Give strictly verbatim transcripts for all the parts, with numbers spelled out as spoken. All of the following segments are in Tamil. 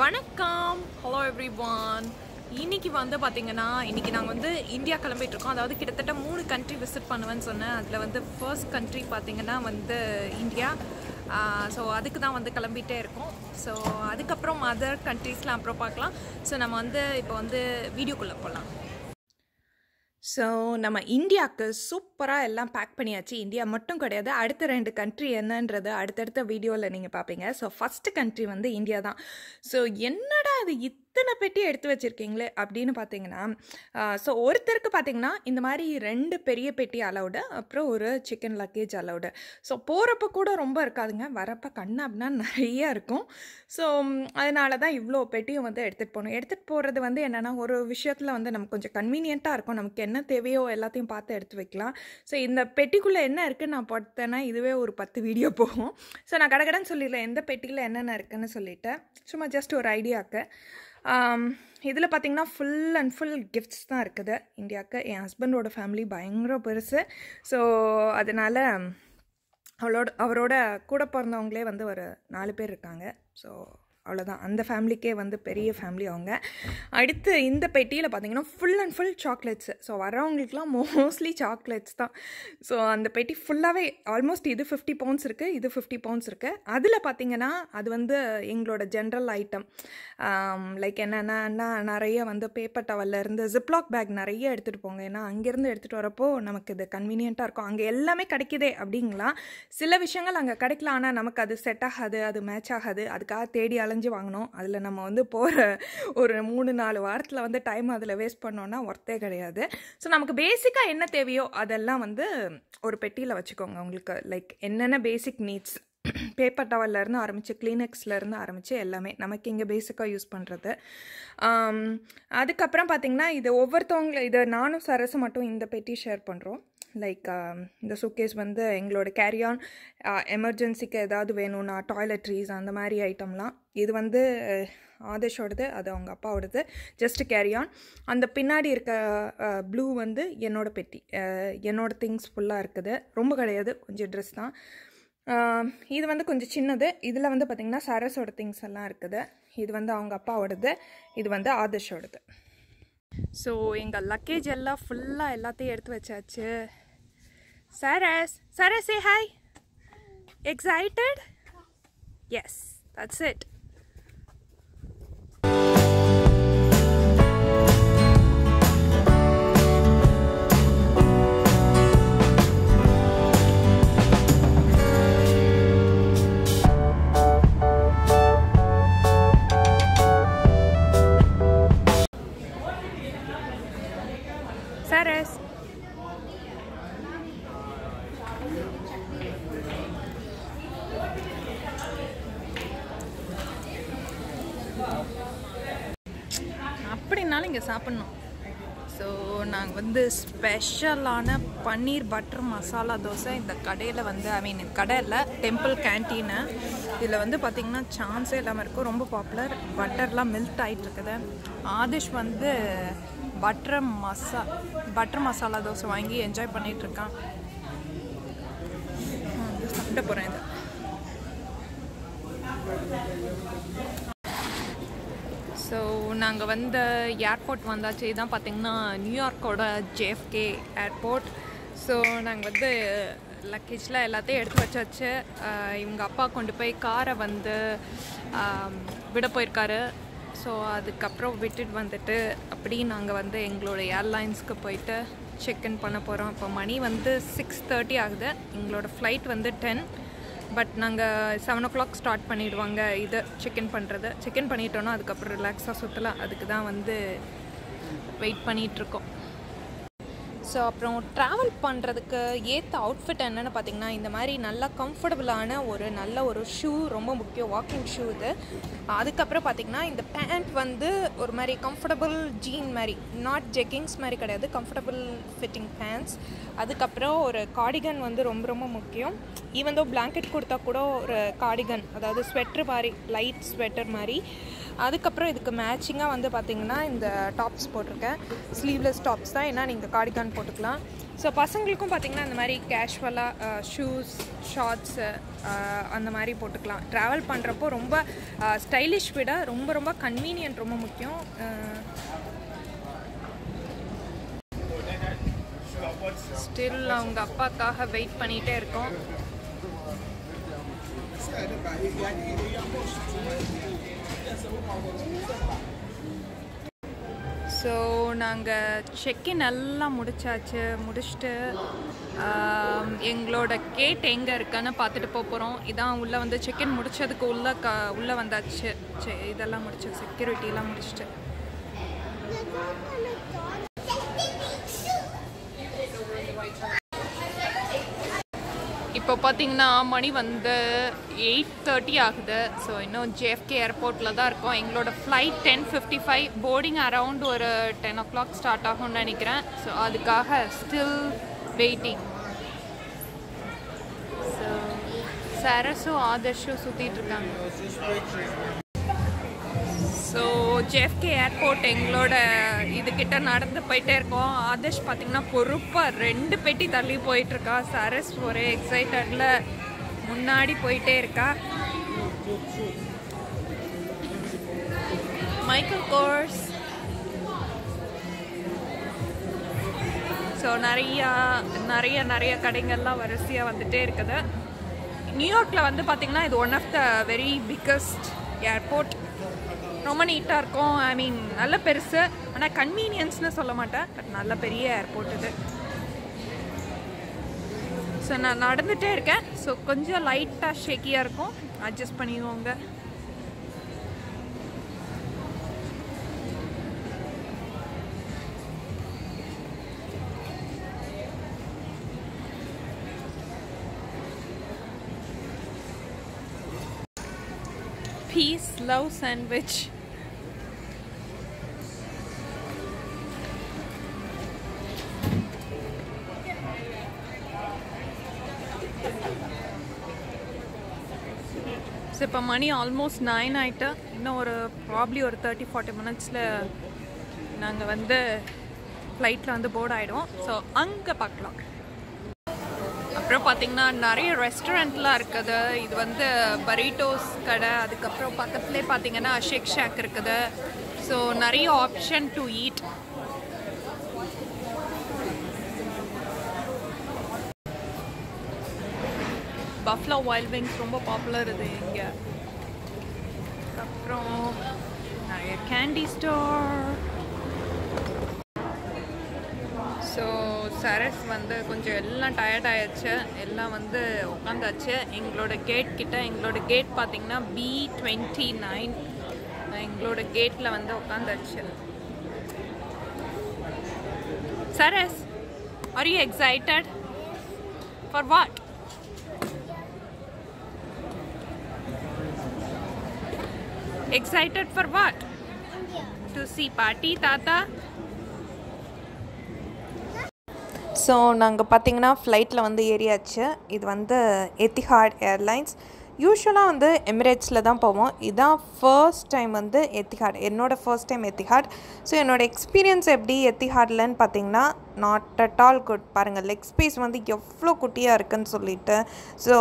வணக்கம் ஹலோ எவ்ரிவான் இன்னைக்கு வந்து பாத்தீங்கன்னா இன்னைக்கு நாங்க வந்து இந்தியா கிளம்பிட்டு இருக்கோம் அதாவது கிட்டத்தட்ட மூணு कंट्री விசிட் பண்ணுவேன்னு சொன்னேன் அதுல வந்து ஃபர்ஸ்ட் कंट्री பாத்தீங்கன்னா வந்து இந்தியா சோ அதுக்கு தான் வந்து கிளம்பிட்டே இருக்கோம் சோ அதுக்கு அப்புறம் अदर कंट्रीஸ்லாம் அப்புறம் பார்க்கலாம் சோ நம்ம வந்து இப்போ வந்து வீடியோக்குள்ள போலாம் சோ நம்ம இந்தியாக்கு சூப்பரா எல்லாம் பேக் பண்ணியாச்சு இந்தியா மட்டும் கிடையாது அடுத்த ரெண்டு कंट्री என்னன்றது அடுத்தடுத்த வீடியோல நீங்க பாப்பீங்க சோ ஃபர்ஸ்ட் कंट्री வந்து இந்தியா தான் சோ என்னடா இது இத்தனை பெட்டி எடுத்து வச்சிருக்கீங்களே அப்படினு பாத்தீங்கன்னா சோ ஒருத்தருக்கு பாத்தீங்கன்னா இந்த மாதிரி ரெண்டு பெரிய பெட்டி அலௌட் அப்புறம் ஒரு chicken luggage அலௌட் சோ போறப்ப கூட ரொம்ப இருக்காதுங்க வரப்ப கண்ணாப்னா நிறைய இருக்கும் சோ அதனால தான் இவ்ளோ பெட்டியை வந்து எடுத்துட்டு போறோம் எடுத்துட்டு போறது வந்து என்னன்னா ஒரு விஷயத்துல வந்து நமக்கு கொஞ்சம் கன்வீனியன்ட்டா இருக்கும் நமக்கு என்ன தேவையோ எல்லாத்தையும் பார்த்து எடுத்து வைக்கலாம் சோ இந்த பெட்டிக்குள்ள என்ன இருக்கு நான் பார்த்தேனா இதுவே ஒரு பத்து வீடியோ போகும் சோ நான் கடகடன்னு சொல்லிரல எந்த பெட்டில என்னென்ன இருக்குன்னு சொல்லிட்டேன் சும்மா ஜஸ்ட் ஒரு ஐடியாக்கு இதுல பாத்தீங்கன்னா full and full gifts தான் இருக்குது இந்தியாக்கு என் ஹஸ்பண்டோட ஃபேமிலி பயங்கர பெருசு சோ அதனால அவளோட அவரோட கூட பிறந்தவங்களே வந்து ஒரு நாலு பேர் இருக்காங்க சோ அவ்ளோதான் அந்த ஃபேமிலிக்கே வந்து பெரிய ஃபேமிலி அவங்க அடுத்து இந்த பெட்டியில பாத்தீங்கன்னா full and full chocolates so வரவங்களுக்குலாம் மோஸ்ட்லி chocolates தான் சோ அந்த பெட்டி ஃபுல்லாவே ஆல்மோஸ்ட் இது fifty pounds இருக்கு இது fifty pounds இருக்கு அதுல பாத்தீங்கன்னா அது வந்து எங்களோட ஜெனரல் ஐட்டம் லைக் என்னன்னா நிறைய வந்து பேப்பர் டவல்ல இருந்து ஜிப்லாக் பேக் நிறைய எடுத்துட்டு போங்க ஏனா அங்க இருந்து எடுத்துட்டு வரப்போ நமக்கு இது கன்வீனியன்ட்டா இருக்கும் அங்க எல்லாமே கிடைக்குதே அப்படிங்களா சில விஷயங்கள் அங்க கிடைக்கல ஆனா நமக்கு அது செட் ஆகாது அது மேட்ச் ஆகாது அதுக்காக தேடி அலைஞ்சு வாங்கணும் அதுல நம்ம வந்து போற ஒரு three four வாரத்துல வந்து டைம் அதுல வேஸ்ட் பண்ணோம்னா வர்த்தே கிடையாது சோ நமக்கு பேசிக்கா என்ன தேவையோ அதெல்லாம் வந்து ஒரு பெட்டியில வச்சுக்கோங்க உங்களுக்கு லைக் என்னென்ன பேசிக் நீட்ஸ் பேப்பர் டவல்ல இருந்து ஆரம்பிச்சு கிளினிக்ஸ்ல இருந்து ஆரம்பிச்சு எல்லாமே நமக்கு இங்க பேசிக்கா யூஸ் பண்றது அதுக்கு அப்புறம் பாத்தீங்கன்னா இது ஒவ்வொருத்தவங்க இது நானும் சரசு மட்டும் இந்த பெட்டி ஷேர் பண்றோம் லைக் இந்த சூட்கேஸ் வந்து எங்களோட கேரி ஆன் எமர்ஜென்சிக்கு ஏதாவது வேணும்னா டாய்லெட்ரீஸ் அந்த மாதிரி ஐட்டம்லாம் இது வந்து ஆதேஷோடது அது அவங்க அப்பாவோடது ஜஸ்ட் கேரி ஆன் அந்த பின்னாடி இருக்க ப்ளூ வந்து என்னோட பெட்டி என்னோட திங்ஸ் ஃபுல்லாக இருக்குது ரொம்ப கிடையாது கொஞ்சம் ட்ரெஸ் தான் இது வந்து கொஞ்சம் சின்னது இதில் வந்து பார்த்திங்கன்னா சரஸோட திங்ஸ் எல்லாம் இருக்குது இது வந்து அவங்க அப்பாவோடது இது வந்து ஆதேஷோடது ஸோ எங்கள் லக்கேஜ் எல்லாம் ஃபுல்லாக எல்லாத்தையும் எடுத்து வச்சாச்சு சரஸ் சரஸ் ஏ hi excited yes that's it அப்படினாலும் இங்கே சாப்பிடணும் ஸோ நாங்கள் வந்து ஸ்பெஷலான பன்னீர் பட்டர் மசாலா தோசை இந்த கடையில் வந்து ஐ மீன் கடையில் டெம்பிள் கேன்டீனு இதில் வந்து பார்த்திங்கன்னா சான்ஸே இல்லாமல் இருக்கும் ரொம்ப பாப்புலர் பட்டர்லாம் மெல்ட் ஆகிட்டு இருக்குது ஆதிஷ் வந்து பட்டர் மசா பட்டர் மசாலா தோசை வாங்கி என்ஜாய் பண்ணிகிட்ருக்கான் சாப்பிட போகிறேன் இதை ஸோ நாங்கள் வந்து ஏர்போர்ட் வந்தாச்சு இதான் பார்த்திங்கன்னா நியூயார்க்கோட J F K airport so நாங்கள் வந்து லக்கேஜில் எல்லாத்தையும் எடுத்து வச்சாச்சு இவங்க அப்பா கொண்டு போய் காரை வந்து விட போயிருக்காரு ஸோ அதுக்கப்புறம் விட்டுட்டு வந்துட்டு அப்படி நாங்கள் வந்து எங்களோட ஏர்லைன்ஸ்க்கு போயிட்டு செக்இன் பண்ண போகிறோம் இப்போ மணி வந்து சிக்ஸ் தேர்ட்டி ஆகுது எங்களோட ஃப்ளைட் வந்து டென் பட் நாங்கள் செவன் ஓ கிளாக் ஸ்டார்ட் பண்ணிடுவாங்க இதை செக்இன் பண்ணுறது செக்இன் பண்ணிட்டோன்னா அதுக்கப்புறம் ரிலாக்ஸாக சுற்றலாம் அதுக்கு தான் வந்து வெயிட் பண்ணிகிட்ருக்கோம் ஸோ அப்புறம் ட்ராவல் பண்ணுறதுக்கு ஏற்ற அவுட்ஃபிட் என்னென்னு பார்த்திங்கன்னா இந்த மாதிரி நல்லா கம்ஃபர்டபுளான ஒரு நல்ல ஒரு ஷூ ரொம்ப முக்கியம் வாக்கிங் ஷூ இது அதுக்கப்புறம் பார்த்திங்கன்னா இந்த பேண்ட் வந்து ஒரு மாதிரி கம்ஃபர்டபுள் ஜீன் மாதிரி நாட் ஜெக்கிங்ஸ் மாதிரி கிடையாது கம்ஃபர்டபுள் ஃபிட்டிங் பேண்ட்ஸ் அதுக்கப்புறம் ஒரு கார்டிகன் வந்து ரொம்ப ரொம்ப முக்கியம் ஈவன் தோ பிளாங்கெட் கொடுத்தா கூட ஒரு கார்டிகன் அதாவது ஸ்வெட்ரு மாதிரி லைட் ஸ்வெட்டர் மாதிரி அதுக்கப்புறம் இதுக்கு மேட்சிங்காக வந்து பார்த்திங்கன்னா இந்த டாப்ஸ் போட்டிருக்கேன் ஸ்லீவ்லெஸ் டாப்ஸ் தான் ஏன்னா நீங்கள் கார்டிகான் போட்டுக்கலாம் So பசங்களுக்கும் பாத்தீங்கன்னா இந்த மாதிரி கேஷுவலா ஷூஸ் ஷார்ட்ஸ் அந்த மாதிரி போட்டுக்கலாம் travel பண்றப்போ ரொம்ப ஸ்டைலிஷ் விட ரொம்ப ரொம்ப கன்வீனியன்ட் ரொம்ப முக்கியம் ஸ்டில் அவங்க அப்பாக்காக வெயிட் பண்ணிட்டே இருக்கோம் So நாங்க செக் இன் எல்லாம் முடிச்சாச்சு முடிச்சிட்டு எங்களோட கேட் எங்க இருக்குன்னு பார்த்துட்டு போறோம் இதான் உள்ள வந்து செக் இன் முடிச்சதுக்கு உள்ள உள்ள வந்தாச்சு இதெல்லாம் முடிச்சு செக்யூரிட்டி எல்லாம் முடிச்சிட்டு இப்போ பாத்தீங்கன்னா மணி வந்து eight thirty ஆகுது சோ இன்னும் J F K ஏர்போர்ட்ல தான் இருக்கோம் எங்களோட flight ten fifty-five boarding around ஒரு ten o'clock ஸ்டார்ட் ஆகும்னு நினைக்கிறேன் சோ அதுக்காக still waiting so Saras Adarsh சுத்திட்டு இருக்காங்க so J F K airport எங்களோட இதுகிட்ட நடந்து போயிட்டே இருக்கோம் ஆதர்ஷ் பாத்தீங்கன்னா பொறுப்பா ரெண்டு பெட்டி தள்ளி போயிட்டு இருக்கா சரஸ் ஒரே எக்ஸைட்டட்ல முன்னாடி போயிட்டே இருக்கா Michael Kors சோ நிறைய நிறைய நிறைய கடைங்கள்லாம் வரிசையா வந்துட்டே இருக்குது நியூயார்க்ல வந்து பாத்தீங்கன்னா இது one of the very biggest airport ரொம்ப நீட்டா இருக்கும் ஐ மீன் நல்ல பெருசு ஆனா கன்வீனியன்ஸ்னு சொல்ல மாட்டேன் பட் நல்ல பெரிய ஏர்போர்ட் இது So நான் நடந்துட்டே இருக்கேன் ஸோ கொஞ்சம் லைட்டாக ஷேக்கியாக இருக்கும் அட்ஜஸ்ட் பண்ணிடுவாங்க பீஸ் லவ் சாண்ட்விச் So இப்போ மணி ஆல்மோஸ்ட் நைன் ஆகிட்டு இன்னும் ஒரு ப்ராப்ளி ஒரு தேர்ட்டி ஃபார்ட்டி மினிட்ஸில் நாங்கள் வந்து ஃப்ளைட்டில் வந்து போர்ட் ஆகிடுவோம் ஸோ அங்கே பார்க்கலாம் அப்புறம் பார்த்திங்கன்னா நிறைய ரெஸ்டாரண்ட்லாம் இருக்குது இது வந்து பரீட்டோஸ் கடை அதுக்கப்புறம் பக்கத்துலேயே பார்த்திங்கன்னா ஷேக் ஷாக் இருக்குது ஸோ நிறைய option to eat Buffalo Wild Wings ரொம்ப பாப்புலர் இது இங்க அப்புறம் நிறைய கேண்டி ஸ்டோர் ஸோ சரஸ் வந்து கொஞ்சம் எல்லாம் டயர்ட் ஆயிடுச்சு எல்லாம் வந்து உட்காந்தாச்சு எங்களோட கேட் கிட்ட எங்களோட கேட் பார்த்தீங்கன்னா பி டுவெண்ட்டி நைன் எங்களோட கேட்டில் வந்து உட்காந்தாச்சு Saras are you excited for what Excited for what? To see party, Tata? So, we came to flight. This is Etihad Airlines. Usually, we go to Emirates. This is the first time Etihad. This is first time Etihad. So, my experience at Etihad is not at all good. The leg space is very good. So,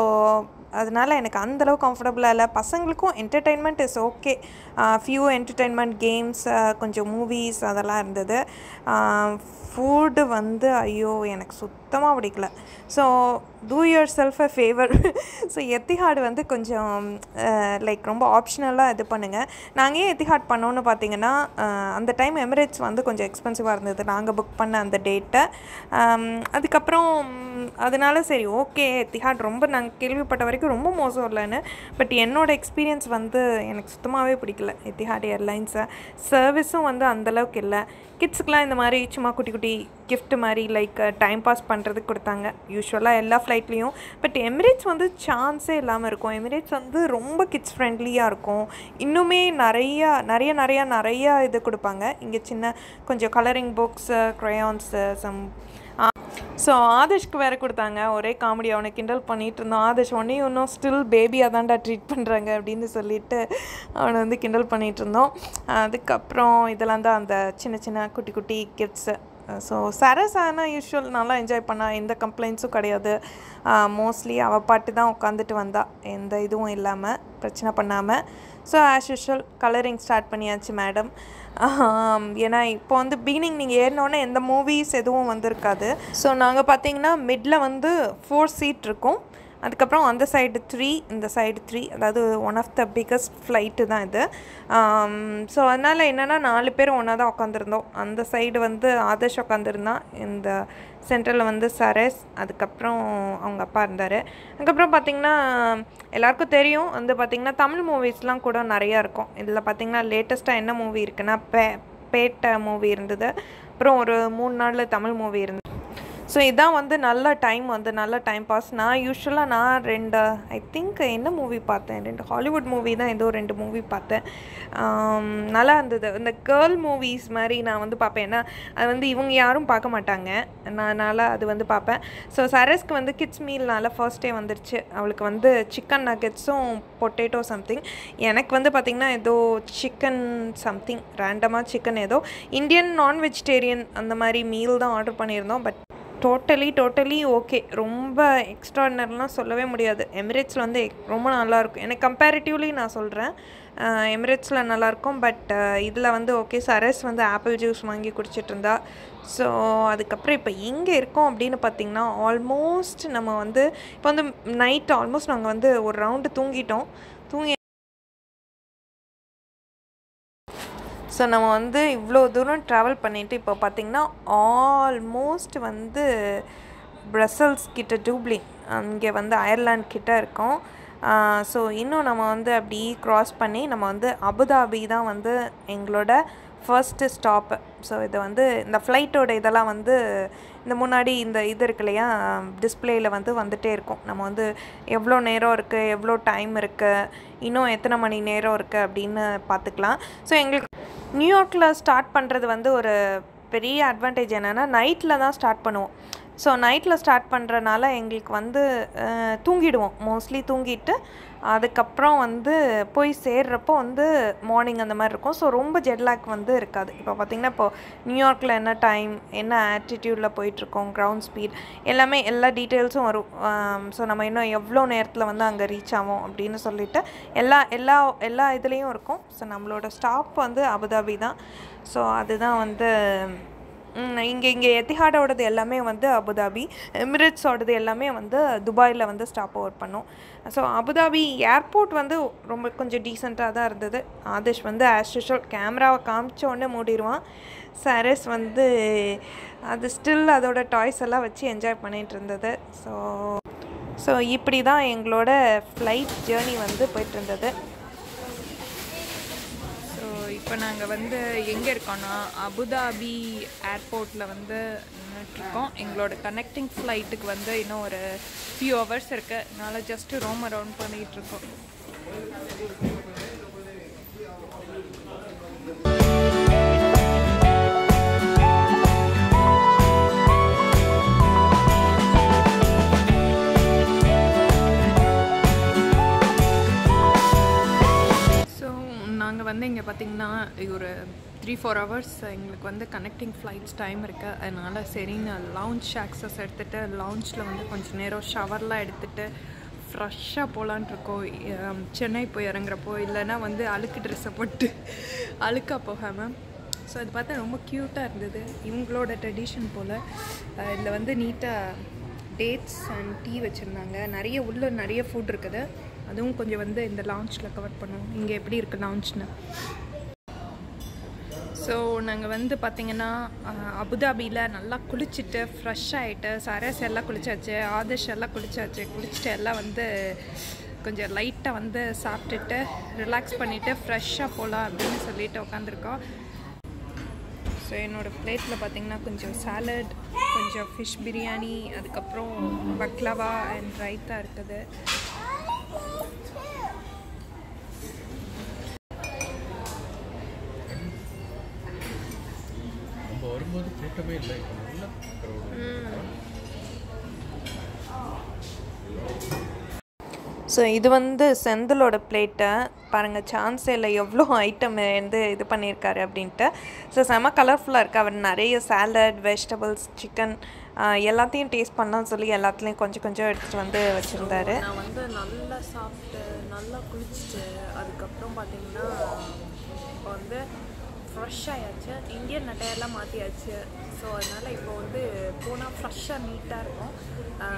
அதனால எனக்கு அந்த அளவு கம்ஃபர்ட்டபிளா இல்ல பசங்களுக்கும் entertainment is okay few entertainment games கொஞ்சம் மூவிஸ் அதெல்லாம் இருந்தது ஃபுட் வந்து ஐயோ எனக்கு சுத்தமா பிடிக்கல so do yourself a favor so Etihad வந்து கொஞ்சம் லைக் ரொம்ப ஆப்ஷனலா இது பண்ணுங்க நாங்க ஏன் எத்திஹாட் பண்ணோம்னு பாத்தீங்கன்னா அந்த டைம் எமிரேட்ஸ் வந்து கொஞ்சம் எக்ஸ்பென்சிவா இருந்தது நாங்க புக் பண்ண அந்த டேட்டை அதுக்கு அப்புறம் அதனால சரி ஓகே எத்திஹாட் ரொம்ப நான் கேள்விப்பட்ட வரைக்கும் ரொம்ப மோசம் இல்லைன்னு பட் என்னோட எக்ஸ்பீரியன்ஸ் வந்து எனக்கு சுத்தமாவே பிடிக்கல எத்திஹாட் ஏர்லைன்ஸ் சர்வீஸும் வந்து அந்த அளவுக்கு இல்லை கிட்ஸ்க்குலாம் இந்த மாதிரி சும்மா குட்டி குட்டி கிஃப்ட் மாதிரி லைக் டைம் பாஸ் பண்ணுறதுக்கு கொடுத்தாங்க யூஸ்வலாக எல்லா ஃப்ளைட்லேயும் பட் எமிரேட்ஸ் வந்து சான்ஸே இல்லாமல் இருக்கும் எமிரேட்ஸ் வந்து ரொம்ப கிட்ஸ் ஃப்ரெண்ட்லியாக இருக்கும் இன்னுமே நிறையா நிறைய நிறையா நிறையா இது கொடுப்பாங்க இங்கே சின்ன கொஞ்சம் colouring books crayons some so ஆதர்ஷ்க்கு வேறு கொடுத்தாங்க ஒரே காமெடி அவனை கிண்டல் பண்ணிகிட்டு இருந்தோம் ஆதர்ஷ் ஒன்னே இன்னும் ஸ்டில் பேபியாக தான்டா ட்ரீட் பண்ணுறாங்க அப்படின்னு சொல்லிட்டு அவனை வந்து கிண்டல் பண்ணிகிட்டு இருந்தோம் அதுக்கப்புறம் இதெல்லாம் தான் அந்த சின்ன சின்ன குட்டி குட்டி kids So Sarah's Anna usual nala enjoy panna in the complaints uh, mostly our party down Kanditwanda in the Idu Ilama, Prachina Panama. So as usual, colouring start Paniachi madam. Um Yena upon the beginning in the movies Edu Mandarkade. So Nanga Patina midla on the four seat tricum. On the side three, in the side three, that is one of the biggest flight. Um, so, I on the side of the other Shokandarna in the central of the Sares, at the Capron on the Pandare. And Capron Patina Elarcoterio and the Patina Tamil movies Lang Koda Nariarco in the Patina latest movie, Pet movie into the Pro Moon Nadal Tamil movie. So this is a time on the time pass. I usually I think I movie a Hollywood movie I a movie um, the girl movies mari na vandu paapen na adu vandu ivanga yarum paaka maatanga naala adu vandu paapen. So Sarah's kids meal first day vandirchu avalukku vandu chicken nuggets um potato something enak vandu pathina edo chicken something random chicken edo Indian non vegetarian andha mari meal da order pannirundom but totally totally okay romba extraordinary la sollave mudiyadu Emirates la vende romba nalla irukum ena comparatively na solren Emirates la nalla irukum but idla vende okay Sarah's vende apple juice vaangi kudichittirunda so adukapra ipo inge irukom appadina pathina almost nama vende ipo vende night almost naanga vende or round thoongitom thoongi so we வந்து இவ்ளோ தூரம் travel பண்ணிட்டு இப்போ பாத்தீங்கன்னா almost வந்து Brussels கிட்ட Dublin அங்க வந்து Ireland கிட்ட இருக்கோம் so இன்னும் நம்ம வந்து அப்படி cross பண்ணி நம்ம வந்து Abu Dhabi தான் வந்து எங்களோட first stop so இது வந்து இந்த flight ஓட இதெல்லாம் வந்து இந்த முன்னாடி இந்த இது இருக்குலையா டிஸ்ப்ளேல வந்து வந்துட்டே இருக்கும் நம்ம வந்து எவ்ளோ நேரம் இருக்கு எவ்ளோ டைம் இருக்கு இன்னும் எத்தனை மணி நேரம் இருக்கு அப்படினு பாத்துக்கலாம் so எங்களுக்கு நியூ யார்க்ல ஸ்டார்ட் பண்றது வந்து ஒரு பெரிய அட்வான்டேஜ் என்னன்னா நைட்ல தான் ஸ்டார்ட் பண்ணுவோம் so நைட்ல ஸ்டார்ட் பண்றனால எங்களுக்கு வந்து தூங்கிடுவோம் மோஸ்ட்லி தூங்கிட்டு அதுக்கு அப்புறம் வந்து போய் சேர்றப்போ வந்து மார்னிங் அந்த மாதிரி இருக்கும் சோ ரொம்ப ஜெட் லாக் வந்து இருக்காது இப்போ பாத்தீங்கன்னா இப்போ நியூ யார்க்ல என்ன டைம் என்ன ஆட்டிட்யூட்ல போயிட்டு இருக்கோம் கிரவுண்ட் ஸ்பீட் எல்லாமே எல்லா டீடைல்ஸும் வரும் சோ நம்ம இன்னும் எவ்வளவு நேரத்துல வந்து அங்க ரீச் ஆவோம் அப்படினு சொல்லிட்டு எல்லா எல்லா எல்லா இதுலயும் இருக்கும் சோ நம்மளோட ஸ்டாப் வந்து அபுதாபி தான் சோ அதுதான் வந்து இங்க இங்க எத்திஹாட் ஓடது எல்லாமே வந்து அபு தாபி எமிரேட்ஸ் ஓடது எல்லாமே வந்து துபாயில வந்து ஸ்டாப் ஓவர் பண்ணோம் சோ அபு தாபி ஏர்போர்ட் வந்து ரொம்ப கொஞ்சம் டீசன்ட்டா தான் இருந்தது ஆதிஷ் வந்து as usual கேமராவை காமிச்ச உடனே மூடிடுவான் சாரஸ் வந்து அது ஸ்டில் அதோட டாய்ஸ் எல்லாம் வச்சு என்ஜாய் பண்ணிட்டு இருந்தது சோ சோ இப்படி தான் எங்களோட flight journey வந்து போயிட்டு இருந்தது இப்போ நாங்க வந்து எங்க இருக்கோம்னா அபு தாபி ஏர்போர்ட்ல வந்து நின்னுட்டு இருக்கோம் எங்களோட கனெக்டிங் ஃளைட்டுக்கு வந்து இன்னும் ஒரு few hours இருக்கு நாளை just roam around பண்ணிட்டு இருக்கோம் வந்து இங்க பாத்தீங்கன்னா ஒரு three four hours உங்களுக்கு வந்து கனெக்டிங் flights time இருக்கு அதனால சரி நான் lounge access எடுத்துட்டு loungeல வந்து கொஞ்ச நேரம் ஷவர்லாம் எடுத்துட்டு ஃப்ரெஷ்ஷா போலாம்னு இருக்கோம் சென்னை போய் இறங்கறப்போ இல்லனா வந்து அழுக்கு Dress போட்டு அழுக்கா போகாம சோ அது பார்த்தா ரொம்ப கியூட்டா இருந்தது இவங்களோட ட்ரெடிஷன் போல இதுல வந்து நீட்டா டேட்ஸ் and டீ வச்சிருந்தாங்க நிறைய உள்ள நிறைய ஃபுட் இருக்குது அதுவும் கொஞ்சம் வந்து இந்த லாஞ்ச்ல கவர் பண்ணுவோம் இங்க எப்படி இருக்கு லாஞ்ச்னா சோ நாங்க வந்து பாத்தீங்கன்னா அபு தாபில நல்லா குளிச்சிட்டு ஃப்ரெஷ் ஆயிட்டு சரஸ் எல்லாம் குளிச்சாச்சு ஆதிஷ் எல்லாம் குளிச்சாச்சு குளிச்சிட்டு எல்லாம் வந்து கொஞ்சம் லைட்டா வந்து சாப்பிட்டுட்டு ரிலாக்ஸ் பண்ணிட்டு ஃப்ரெஷ்ஷா போலாம் அப்படினு சொல்லிட்டு உட்கார்ந்திருக்கோம் சோ என்னோட பிளேட்ல பாத்தீங்கன்னா கொஞ்சம் சாலட் கொஞ்சம் ஃபிஷ் பிரியாணி அதுக்கு அப்புறம் பக்லாவா and ரைத்தா இருக்குது So இது வந்து செந்தலோட plate பாருங்க சான்ஸ் இல்ல எவ்ளோ ஐட்டம் வந்து இது பண்ணிருக்காரு அப்படினு சோ செம கலர்ஃபுல்லா இருக்கு அவர் நிறைய salad vegetables chicken எல்லாத்தையும் டேஸ்ட் பண்ணலாம் சொல்லி எல்லாத்தையும் கொஞ்சம் கொஞ்சம் எடுத்து வந்து வச்சிருந்தாரு நான் வந்து நல்லா சாப்பிட்டு நல்லா குளிச்சிட்டு அதுக்கு அப்புறம் பாத்தீங்கன்னா வந்து fresh ஆயாச்சு இந்தியன் நடையெல்லாம் மாத்தியாச்சு சோ அதனால இப்போ வந்து போனா ஃப்ரெஷா நீட்டா இருக்கும்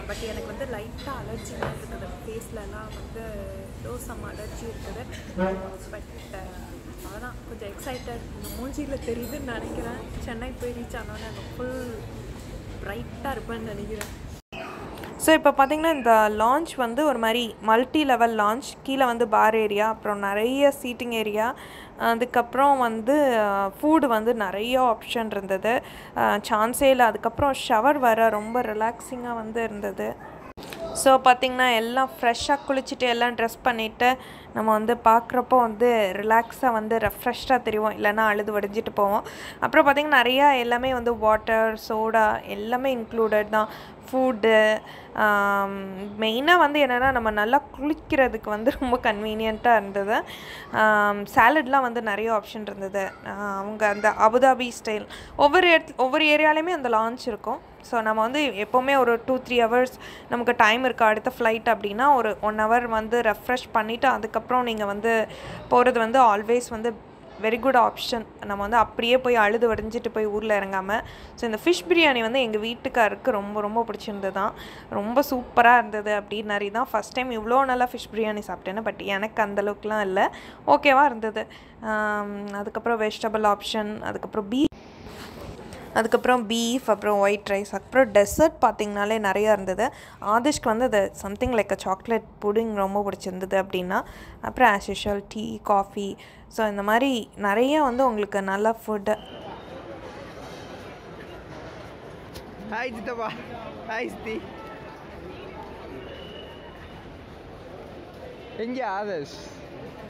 பட் எனக்கு வந்து லைட்டா அலர்ஜி இருக்குது ஃபேஸ்லலாம் வந்து லோசம் அலர்ஜி இருக்குது பட் அதான் கொஞ்சம் எக்ஸைட்டட் மூஞ்சியில் தெரியுதுன்னு நினைக்கிறேன் சென்னை போய் ரீச் ஆனோன்னு எனக்கு ஃபுல் பிரைட்டாக இருப்பேன்னு நினைக்கிறேன் ஸோ இப்போ பார்த்தீங்கன்னா இந்த லான்ச் வந்து ஒரு மாதிரி மல்டி லெவல் லான்ச் கீழே வந்து பார் ஏரியா அப்புறம் நிறைய சீட்டிங் ஏரியா அதுக்கப்புறம் வந்து ஃபுட் வந்து நிறைய ஆப்ஷன் இருந்தது சான்ஸே இல்லை அதுக்கப்புறம் ஷவர் வர ரொம்ப ரிலாக்ஸிங்காக வந்து இருந்தது ஸோ பார்த்திங்கன்னா எல்லாம் ஃப்ரெஷ்ஷாக குளிச்சுட்டு எல்லாம் ட்ரெஸ் பண்ணிவிட்டு நம்ம வந்து பார்க்குறப்போ வந்து ரிலாக்ஸாக வந்து ரெஃப்ரெஷ்ஷாக தெரியும் இல்லைனா அழுது வடிஞ்சிட்டு போவோம் அப்புறம் பார்த்திங்கன்னா நிறையா எல்லாமே வந்து வாட்டர் சோடா எல்லாமே இன்க்ளூடட் தான் ஃபுட்டு மெயினாக வந்து என்னென்னா நம்ம நல்லா குளிக்கிறதுக்கு வந்து ரொம்ப கன்வீனியண்ட்டாக இருந்தது சாலட்லாம் வந்து நிறைய ஆப்ஷன் இருந்தது அவங்க அந்த அபுதாபி ஸ்டைல் ஒவ்வொரு இடத்து ஒவ்வொரு ஏரியாலையுமே அந்த லான்ச் இருக்கும் ஸோ நம்ம வந்து எப்போவுமே ஒரு டூ த்ரீ ஹவர்ஸ் நமக்கு டைம் இருக்குது அடுத்த ஃப்ளைட் அப்படின்னா ஒரு ஒன் ஹவர் வந்து ரெஃப்ரெஷ் பண்ணிவிட்டு அதுக்கப்புறம் நீங்கள் வந்து போகிறது வந்து ஆல்வேஸ் வந்து வெரி குட் ஆப்ஷன் நம்ம வந்து அப்படியே போய் அழுது வடிஞ்சிட்டு போய் ஊரில் இறங்காமல் ஸோ இந்த ஃபிஷ் பிரியாணி வந்து எங்கள் வீட்டுக்காருக்கு ரொம்ப ரொம்ப பிடிச்சிருந்தது தான் ரொம்ப சூப்பராக இருந்தது அப்படின்னாரி தான் ஃபஸ்ட் டைம் இவ்வளோ நல்லா ஃபிஷ் பிரியாணி சாப்பிட்டேன்னு பட் எனக்கு அந்தளவுக்குலாம் இல்லை ஓகேவாக இருந்தது அதுக்கப்புறம் வெஜிடபிள் ஆப்ஷன் அதுக்கப்புறம் பீ அதுக்கப்புறம் பீஃப் அப்புறம் ஒயிட் ரைஸ் அப்புறம் டெசர்ட் பார்த்திங்கனாலே நிறையா இருந்தது ஆதிஷ்க்கு வந்து அது something like a chocolate pudding ரொம்ப பிடிச்சிருந்தது அப்படின்னா அப்புறம் as usual tea coffee so இந்த மாதிரி நிறைய வந்து உங்களுக்கு நல்ல ஃபுட்டு எங்கே ஆதிஷ்